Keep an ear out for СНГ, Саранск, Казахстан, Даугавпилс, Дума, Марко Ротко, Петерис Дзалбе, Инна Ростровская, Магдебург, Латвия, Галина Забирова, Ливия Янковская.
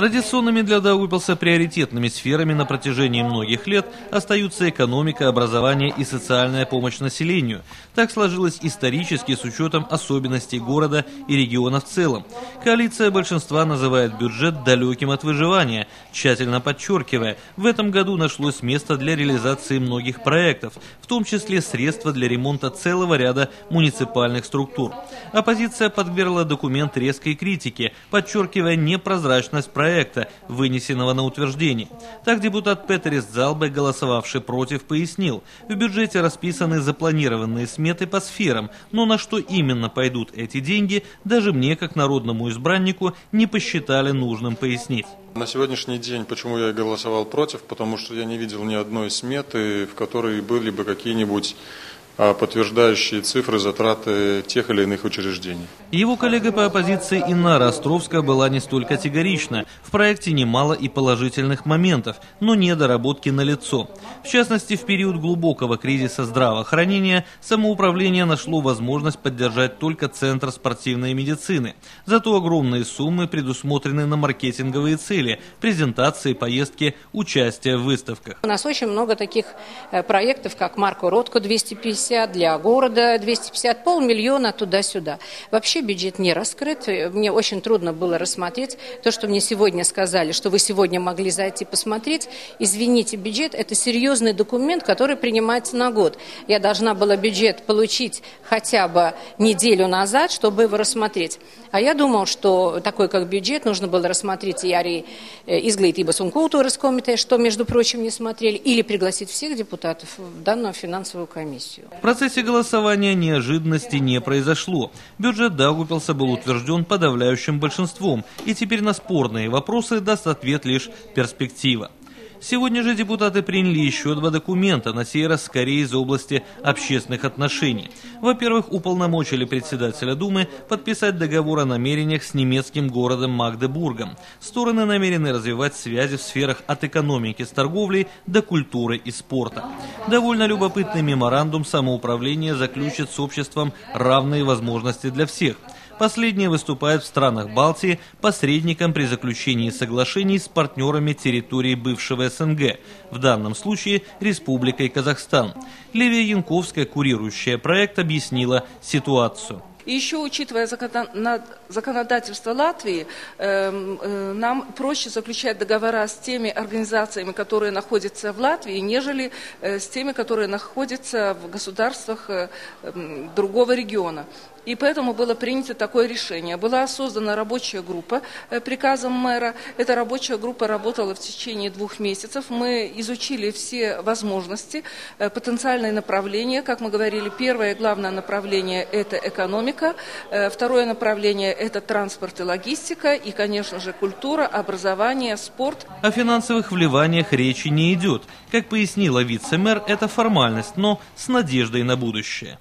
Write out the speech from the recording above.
Традиционными для Даугавпилса приоритетными сферами на протяжении многих лет остаются экономика, образование и социальная помощь населению. Так сложилось исторически с учетом особенностей города и региона в целом. Коалиция большинства называет бюджет далеким от выживания, тщательно подчеркивая, в этом году нашлось место для реализации многих проектов, в том числе средства для ремонта целого ряда муниципальных структур. Оппозиция подвергла документ резкой критике, подчеркивая непрозрачность проекта, вынесенного на утверждение. Так депутат Петерис Дзалбе, голосовавший против, пояснил, в бюджете расписаны запланированные сметы по сферам, но на что именно пойдут эти деньги, даже мне, как народному избраннику, не посчитали нужным пояснить. На сегодняшний день, почему я голосовал против, потому что я не видел ни одной сметы, в которой были бы какие-нибудь подтверждающие цифры затраты тех или иных учреждений. Его коллега по оппозиции Инна Ростровская была не столь категорична. В проекте немало и положительных моментов, но недоработки налицо. В частности, в период глубокого кризиса здравоохранения самоуправление нашло возможность поддержать только Центр спортивной медицины. Зато огромные суммы предусмотрены на маркетинговые цели, презентации, поездки, участие в выставках. У нас очень много таких проектов, как Марко Ротко 250, для города 250, полмиллиона туда-сюда. Вообще бюджет не раскрыт. Мне очень трудно было рассмотреть то, что мне сегодня сказали, что вы сегодня могли зайти посмотреть. Извините, бюджет – это серьезный документ, который принимается на год. Я должна была бюджет получить хотя бы неделю назад, чтобы его рассмотреть. А я думал, что такой как бюджет нужно было рассмотреть и изглейт и басункултуры с комитета, что, между прочим, не смотрели, или пригласить всех депутатов в данную финансовую комиссию. В процессе голосования неожиданности не произошло. Бюджет Даугавпилса был утвержден подавляющим большинством, и теперь на спорные вопросы даст ответ лишь перспектива. Сегодня же депутаты приняли еще два документа, на сей раз скорее из области общественных отношений. Во-первых, уполномочили председателя Думы подписать договор о намерениях с немецким городом Магдебургом. Стороны намерены развивать связи в сферах от экономики с торговлей до культуры и спорта. Довольно любопытный меморандум самоуправления заключит с обществом равные возможности для всех. Последнее выступает в странах Балтии посредником при заключении соглашений с партнерами территории бывшего СНГ, в данном случае Республикой Казахстан. Ливия Янковская, курирующая проект, объяснила ситуацию. Еще, учитывая законодательство Латвии, нам проще заключать договора с теми организациями, которые находятся в Латвии, нежели с теми, которые находятся в государствах другого региона. И поэтому было принято такое решение. Была создана рабочая группа приказом мэра. Эта рабочая группа работала в течение 2 месяцев. Мы изучили все возможности, потенциальные направления. Как мы говорили, первое главное направление – это экономика. Второе направление – это транспорт и логистика. И, конечно же, культура, образование, спорт. О финансовых вливаниях речи не идет. Как пояснила вице-мэр, это формальность, но с надеждой на будущее.